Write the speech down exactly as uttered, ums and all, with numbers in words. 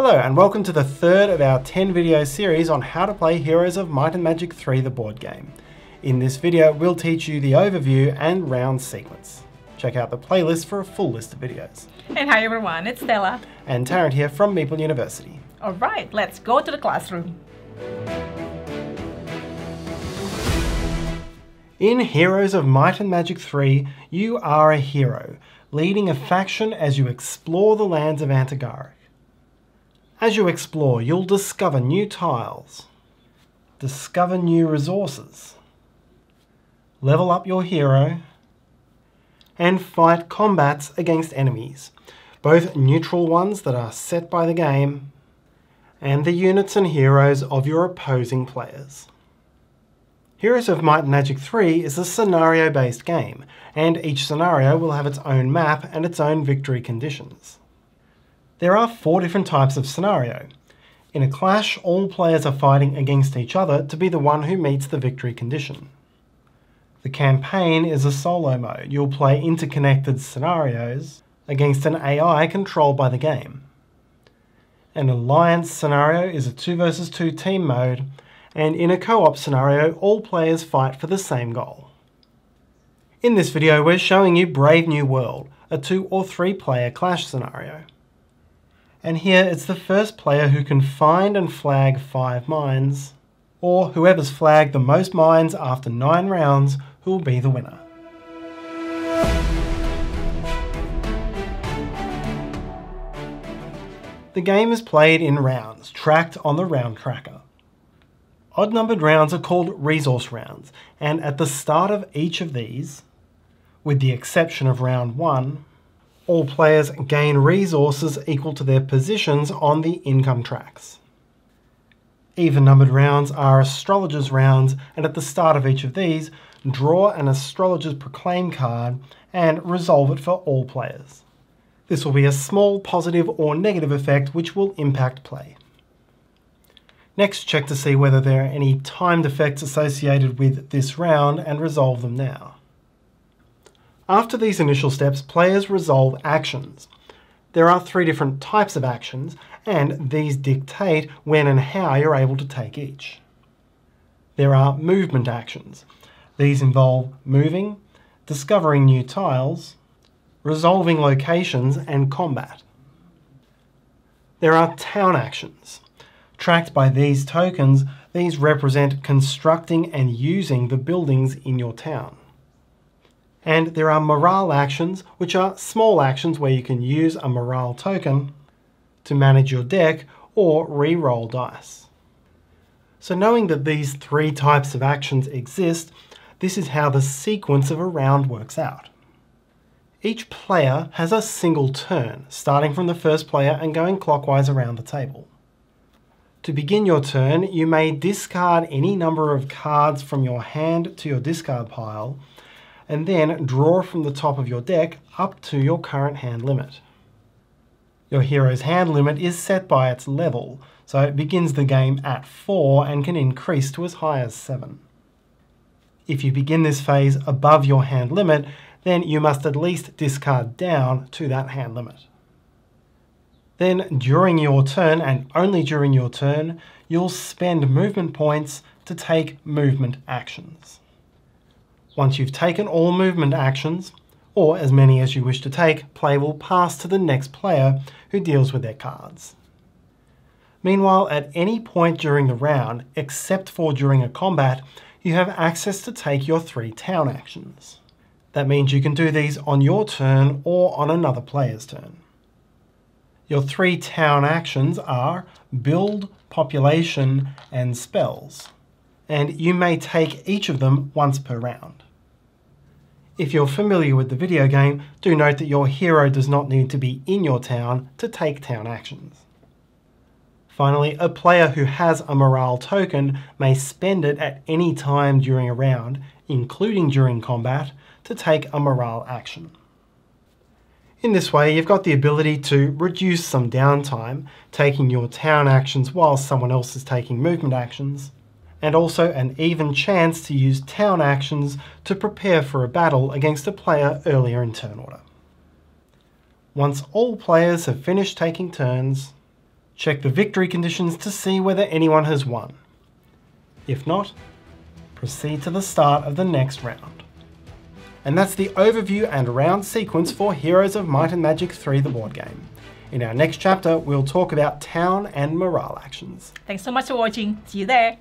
Hello and welcome to the third of our ten video series on how to play Heroes of Might and Magic three, the board game. In this video, we'll teach you the overview and round sequence. Check out the playlist for a full list of videos. And hi everyone, it's Stella. And Taryn here from Meeple University. Alright, let's go to the classroom. In Heroes of Might and Magic three, you are a hero, leading a faction as you explore the lands of Antigari. As you explore, you'll discover new tiles, discover new resources, level up your hero, and fight combats against enemies, both neutral ones that are set by the game, and the units and heroes of your opposing players. Heroes of Might and Magic three is a scenario-based game, and each scenario will have its own map and its own victory conditions. There are four different types of scenario. In a clash, all players are fighting against each other to be the one who meets the victory condition. The campaign is a solo mode. You'll play interconnected scenarios against an A I controlled by the game. An alliance scenario is a two versus two team mode, and in a co-op scenario, all players fight for the same goal. In this video, we're showing you Brave New World, a two or three player clash scenario. And here it's the first player who can find and flag five mines, or whoever's flagged the most mines after nine rounds who will be the winner. The game is played in rounds, tracked on the round tracker. Odd-numbered rounds are called resource rounds, and at the start of each of these, with the exception of round one, all players gain resources equal to their positions on the income tracks. Even-numbered rounds are astrologers' rounds, and at the start of each of these, draw an astrologers' proclaim card and resolve it for all players. This will be a small positive or negative effect which will impact play. Next, check to see whether there are any timed effects associated with this round and resolve them now. After these initial steps, players resolve actions. There are three different types of actions, and these dictate when and how you're able to take each. There are movement actions. These involve moving, discovering new tiles, resolving locations, and combat. There are town actions. Tracked by these tokens, these represent constructing and using the buildings in your town. And there are morale actions, which are small actions where you can use a morale token to manage your deck or re-roll dice. So knowing that these three types of actions exist, this is how the sequence of a round works out. Each player has a single turn, starting from the first player and going clockwise around the table. To begin your turn, you may discard any number of cards from your hand to your discard pile, and then draw from the top of your deck up to your current hand limit. Your hero's hand limit is set by its level, so it begins the game at four and can increase to as high as seven. If you begin this phase above your hand limit, then you must at least discard down to that hand limit. Then during your turn, and only during your turn, you'll spend movement points to take movement actions. Once you've taken all movement actions, or as many as you wish to take, play will pass to the next player who deals with their cards. Meanwhile, at any point during the round, except for during a combat, you have access to take your three town actions. That means you can do these on your turn or on another player's turn. Your three town actions are build, population, and spells, and you may take each of them once per round. If you're familiar with the video game, do note that your hero does not need to be in your town to take town actions. Finally, a player who has a morale token may spend it at any time during a round, including during combat, to take a morale action. In this way, you've got the ability to reduce some downtime, taking your town actions while someone else is taking movement actions, and also an even chance to use town actions to prepare for a battle against a player earlier in turn order. Once all players have finished taking turns, Check the victory conditions to see whether anyone has won. If not, proceed to the start of the next round. And that's the overview and round sequence for Heroes of Might and Magic three, the board game. In our next chapter, we'll talk about town and morale actions. Thanks so much for watching. See you there.